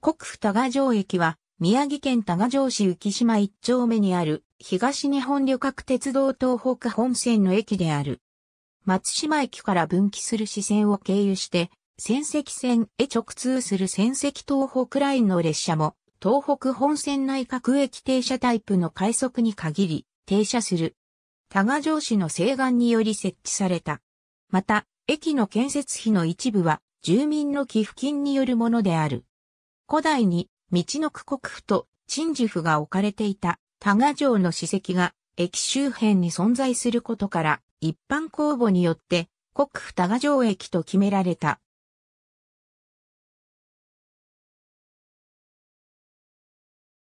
国府多賀城駅は、宮城県多賀城市浮島1丁目にある、東日本旅客鉄道東北本線の駅である。松島駅から分岐する支線を経由して、仙石線へ直通する仙石東北ラインの列車も、東北本線内各駅停車タイプの快速に限り、停車する。多賀城市の請願により設置された。また、駅の建設費の一部は、住民の寄付金によるものである。古代に、みちのく国府と鎮守府が置かれていた多賀城の史跡が駅周辺に存在することから一般公募によって国府多賀城駅と決められた。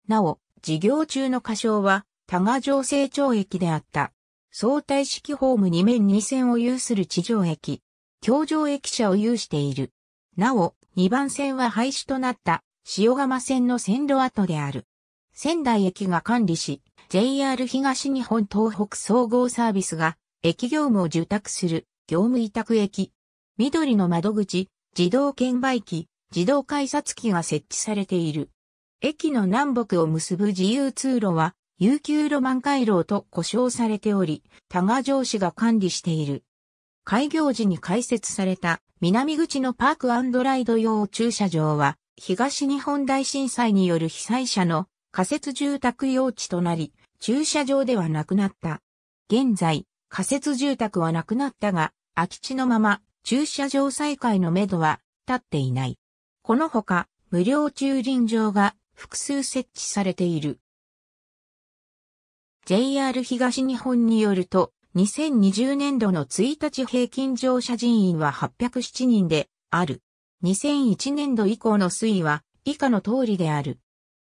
なお、事業中の仮称は多賀城成長駅であった。相対式ホーム2面2線を有する地上駅。橋上駅舎を有している。なお、2番線は廃止となった。塩釜線の線路跡である。仙台駅が管理し、JR 東日本東北総合サービスが、駅業務を受託する、業務委託駅。緑の窓口、自動券売機、自動改札機が設置されている。駅の南北を結ぶ自由通路は、悠久路万回廊と呼称されており、多賀城市が管理している。開業時に開設された、南口のパーク&ライド用駐車場は、東日本大震災による被災者の仮設住宅用地となり、駐車場ではなくなった。現在、仮設住宅はなくなったが、空き地のまま駐車場再開のめどは立っていない。このほか、無料駐輪場が複数設置されている。JR 東日本によると、2020年度の1日平均乗車人員は807人である。2001年度以降の推移は以下の通りである。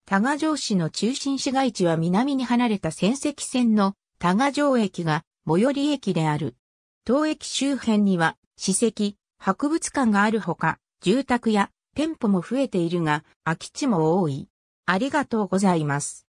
多賀城市の中心市街地は南に離れた仙石線の多賀城駅が最寄り駅である。当駅周辺には史跡、博物館があるほか、住宅や店舗も増えているが、空き地も多い。ありがとうございます。